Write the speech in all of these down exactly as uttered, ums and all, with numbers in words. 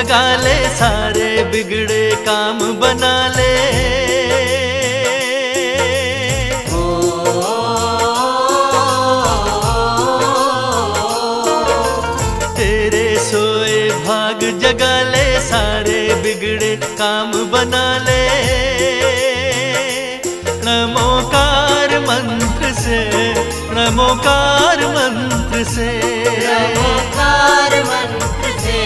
जगा ले, सारे बिगड़े काम बना ले। तेरे सोए भाग जगा ले, सारे बिगड़े काम बना ले। नमोकार मंत्र से, नमोकार मंत्र से, नमोकार मंत्र से,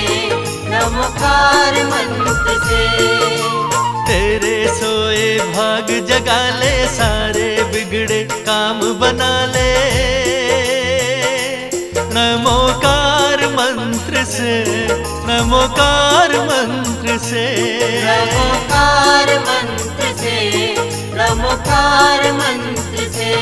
नमोकार मंत्र से, तेरे सोए भाग जगा ले, सारे बिगड़े काम बना ले। नमोकार मंत्र से, नमोकार मंत्र से, नमोकार मंत्र से, नमोकार मंत्र से।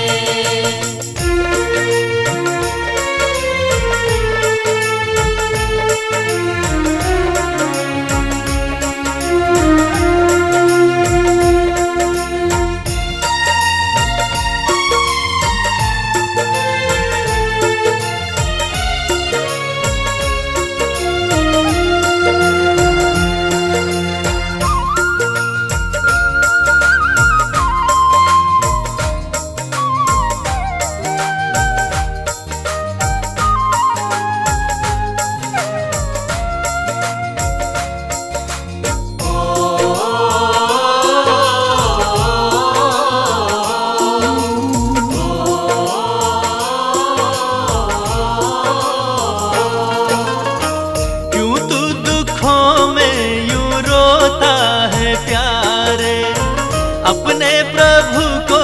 अपने प्रभु को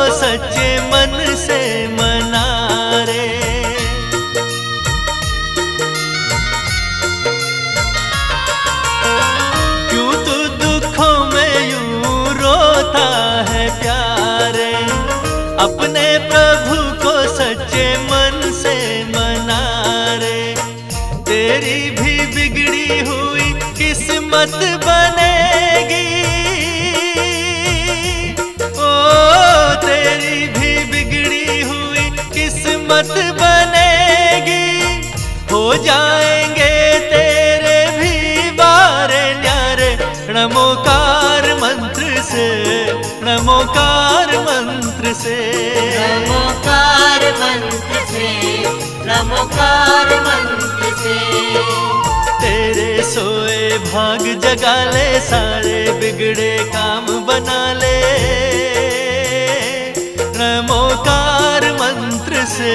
सच्चे मन से मना रे। तेरी भी बिगड़ी हुई किस्मत बनेगी, ओ तेरी भी बिगड़ी हुई किस्मत बनेगी। हो जाएंगे तेरे भी बारे न्यारे। नमोकार मंत्र से, नमोकार मंत्र से, नमोकार मंत्र से, नमोकार मंत्र से, तेरे सोए भाग जगा ले, सारे बिगड़े काम बना ले। नमोकार मंत्र से,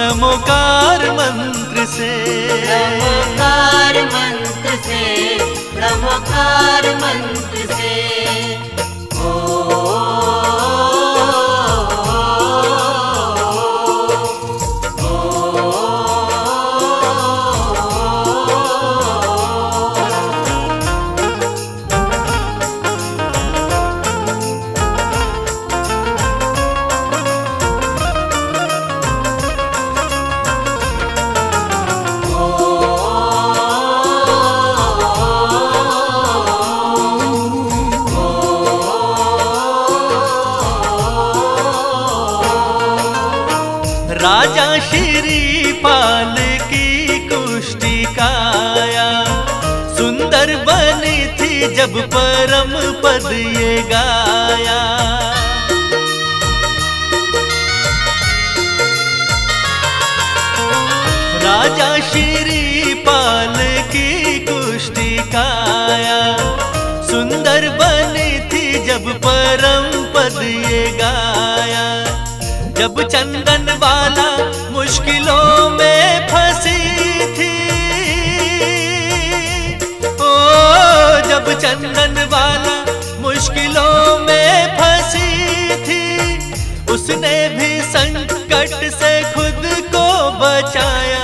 नमोकार मंत्र से, नमोकार मंत्र से, नमोकार मंत्र से। राजा श्री पाल की कुष्ठी काया सुंदर बनी थी, जब परम पद ये गाया। राजा श्री पाल की कुष्ठी काया सुंदर बनी थी, जब परम पद ये गाया। जब चंदन वाला मुश्किलों में फंसी थी, ओ जब चंदन वाला मुश्किलों में फंसी थी, उसने भी संकट से खुद को बचाया।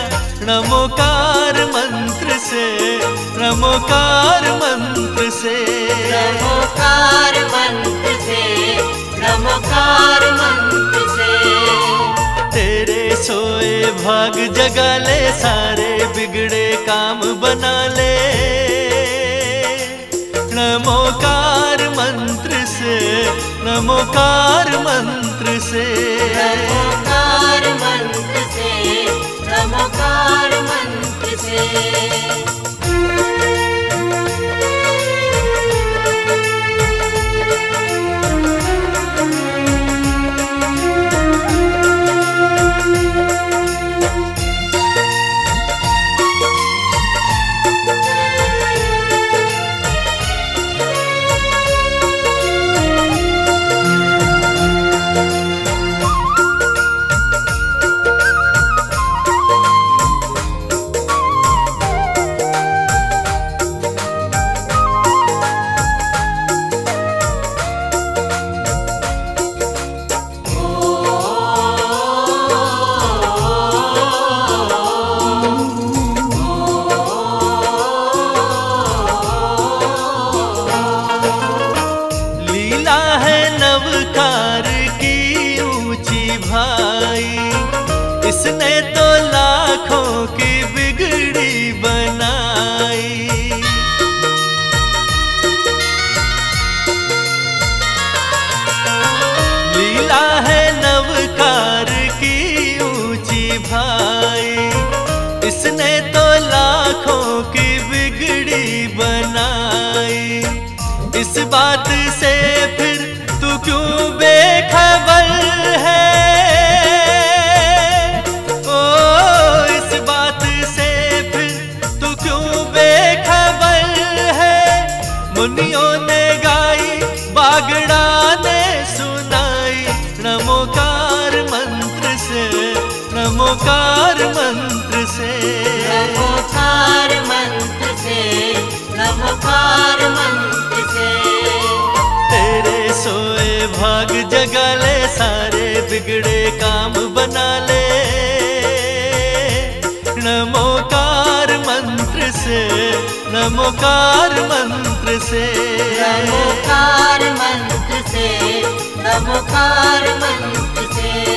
नमोकार मंत्र से, नमोकार मंत्र से, नमोकार मंत्र से, नमोकार मंत्र से, तेरे सोए भाग जगा ले, सारे बिगड़े काम बना ले। नमोकार मंत्र से, नमोकार मंत्र से, नमोकार मंत्र से, नमोकार मंत्र से। भाई, इसने तो लाखों की बिगड़ी बनाई। लीला है नवकार की ऊंची भाई, इसने तो लाखों की बिगड़ी बनाई। इस बात से फिर तू क्यों बेखबर है, ओ इस बात से फिर तू क्यों बेखबर है। मुनियों ने गाई, बागड़ा ने सुनाई, नमोकार मंत्र से, नमोकार मंत्र से, नमोकार मंत्र से, नमोकार मंत्र से। तेरे सोए भाग जगा ले, सारे बिगड़े काम बना ले, नमोकार मंत्र से, नमोकार मंत्र से, नमोकार मंत्र से, नमोकार मंत्र से।